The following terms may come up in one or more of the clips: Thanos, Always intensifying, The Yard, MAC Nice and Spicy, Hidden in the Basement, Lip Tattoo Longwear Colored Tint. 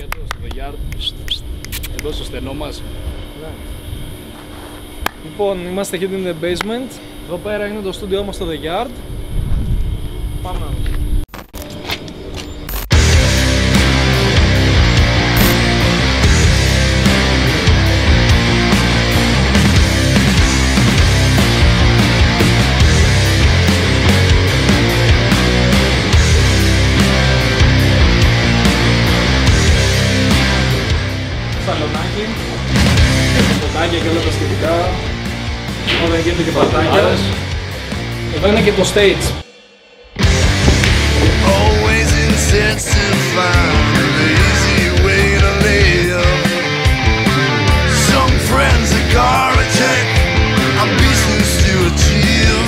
πακέτο στο The Yard, εδώ στο στενό μας. Ναι. Λοιπόν, είμαστε Hidden in the Basement. Εδώ πέρα είναι το στούντιό μας στο The Yard. Πάμε να δούμε. Σαλονάκι, ποτάκια και όλα τα σχετικά. Όλα γίνεται και πατάκια. Εδώ είναι και το stage. Always intensifying, the easy way to live. Some friends are garbage, ambitions to achieve.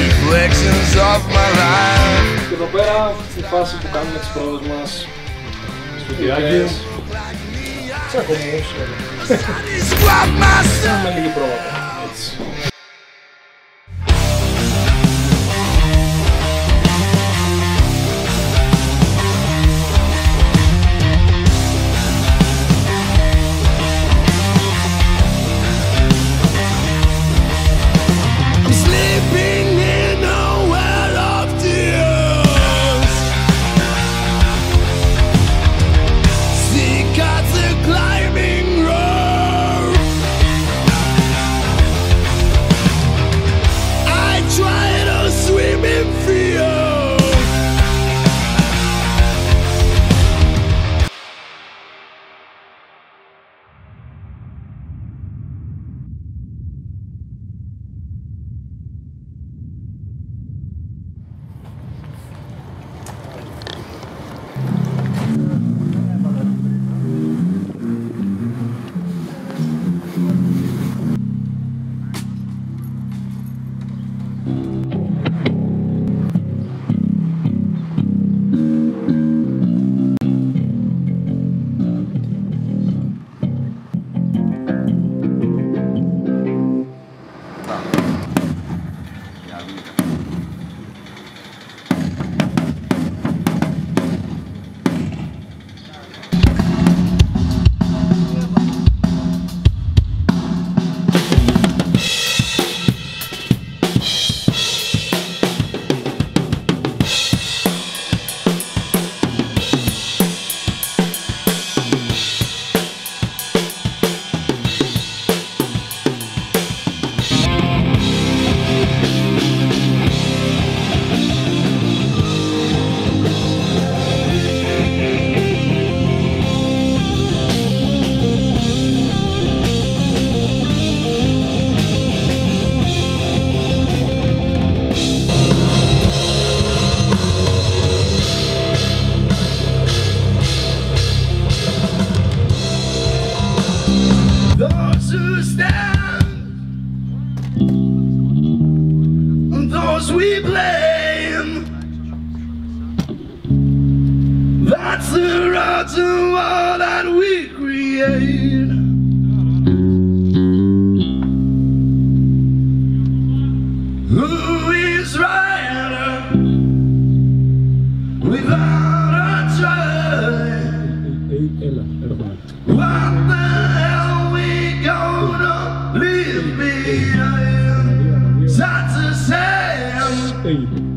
Reflections of my life. Και εδώ πέρα στη φάση που κάνουμε τις πρόοδες μας. Κουτιάκες. Τσακωμούς. Κάνουμε λίγη πρόβατα. We blame. That's the rotten world that we create. Who is right without a try? What the hell we gonna leave behind? That's the same. Burn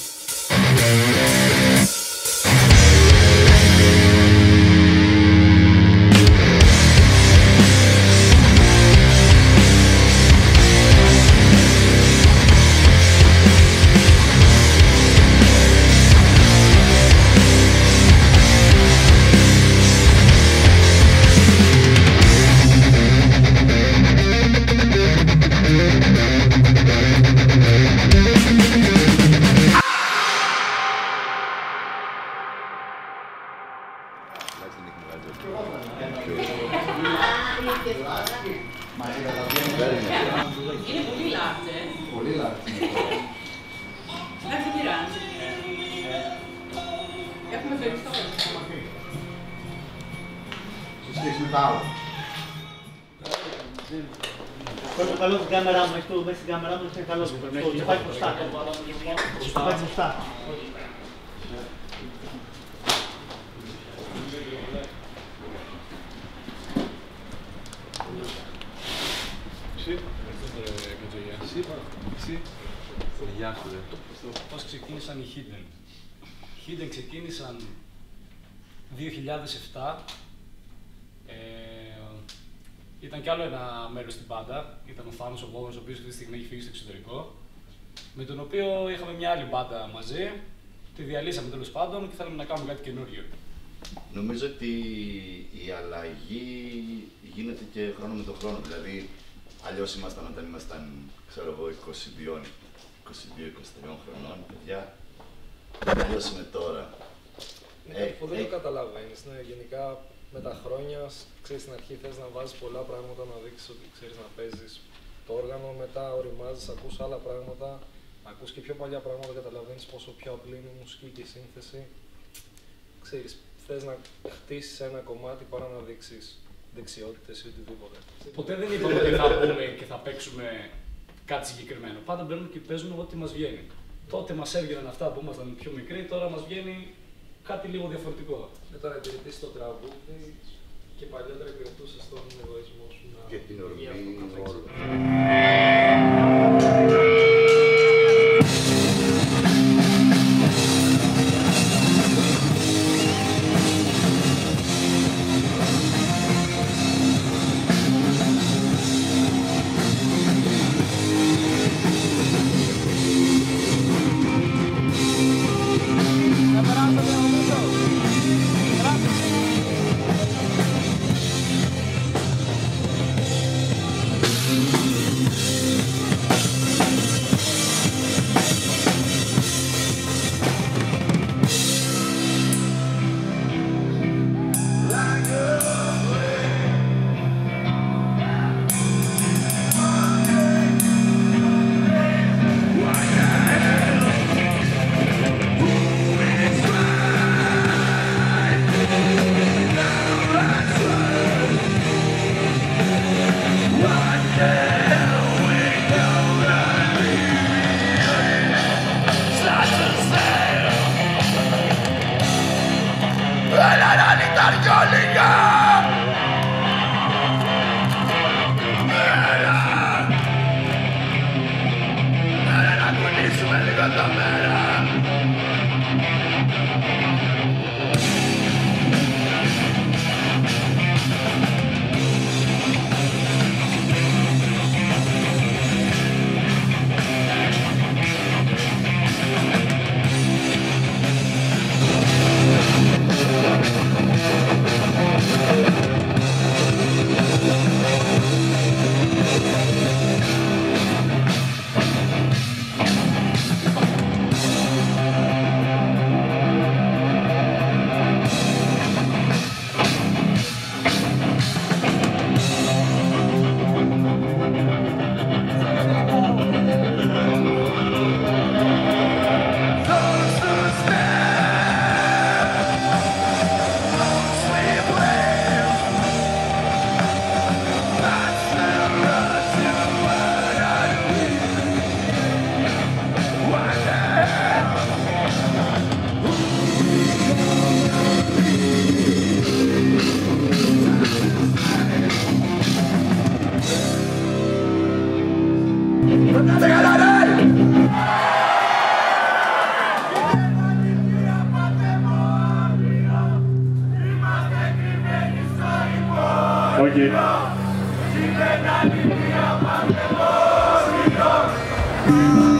Είναι πολύ λάρτζ, πολύ λάρτζ. Λάρτζ πειράζει. Έχουμε φερθεί στο χέρι. Σε σχέση με τα άλλα. Πρώτα καλό στην κάμερα μου, έχει το μέσα στην κάμερα μου, είναι καλό. Το πάει μπροστά. Το πάει μπροστά. Γεια σου, πώς ξεκίνησαν οι Hidden. Hidden ξεκίνησαν 2007. Ήταν κι άλλο ένα μέλος στην μπάντα. Ήταν ο Thanos, ο Βόγος, ο οποίος αυτή τη στιγμή έχει φύγει στο εξωτερικό. Με τον οποίο είχαμε μια άλλη μπάντα μαζί. Τη διαλύσαμε τέλος πάντων και θέλαμε να κάνουμε κάτι καινούριο. Νομίζω ότι η αλλαγή γίνεται και χρόνο με τον χρόνο. Δηλαδή, αλλιώς ήμασταν όταν ήμασταν, ξέρω εγώ, 22-23 χρονών, παιδιά. Αλλιώς είμαι τώρα. Είναι που δεν το καταλαβαίνεις, ναι, γενικά με τα χρόνια, ξέρεις, στην αρχή θες να βάζεις πολλά πράγματα, να δείξεις ότι ξέρεις να παίζεις το όργανο, μετά οριμάζεις, ακούς άλλα πράγματα, ακούς και πιο παλιά πράγματα, καταλαβαίνεις πόσο πιο απλή είναι η μουσική και η σύνθεση. Ξέρεις, θες να χτίσεις ένα κομμάτι παρά να δείξεις δεξιότητες ή οτιδήποτε. Ποτέ δεν είπαμε ότι θα πούμε και θα παίξουμε κάτι συγκεκριμένο. Πάντα μπαίνουμε και παίζουμε ό,τι μας βγαίνει. Τότε μας έβγαιναν αυτά που ήμασταν πιο μικροί, τώρα μας βγαίνει κάτι λίγο διαφορετικό. Τώρα υπηρετείς το τραγούδι και παλιότερα υπηρετούσες τον εγωισμό σου να... Και την ορμή.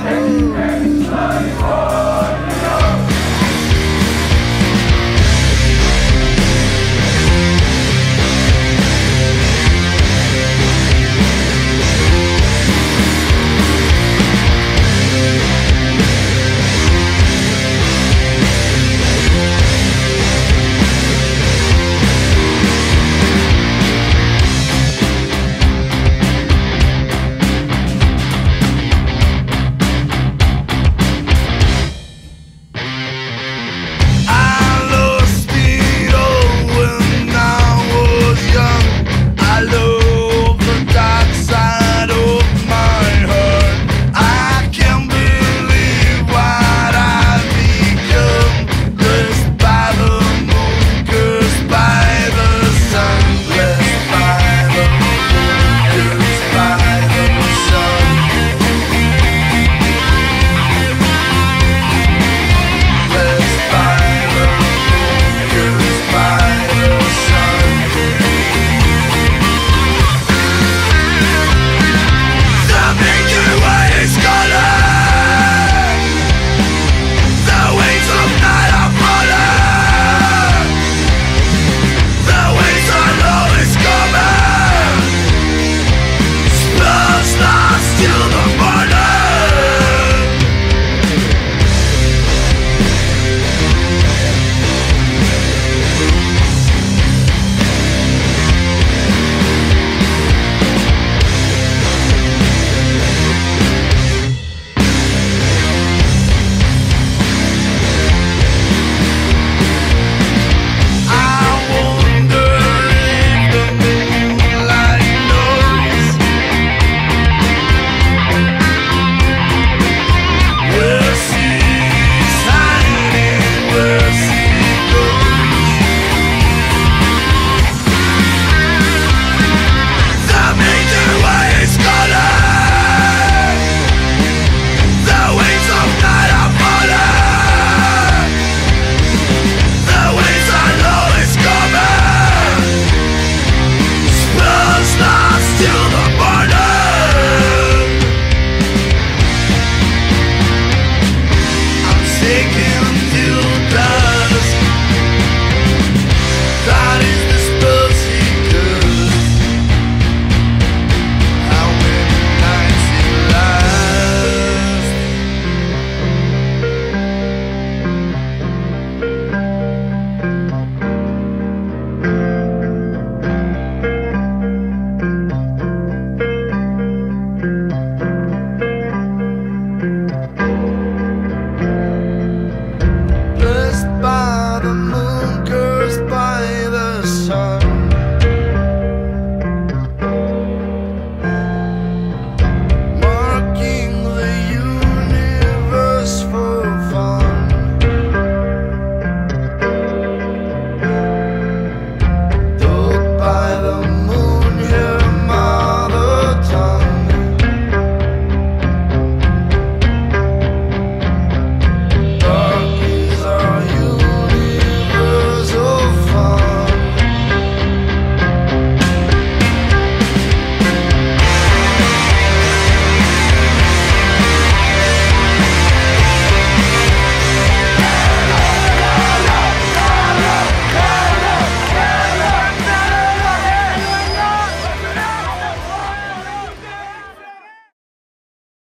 Hey, hey, hey,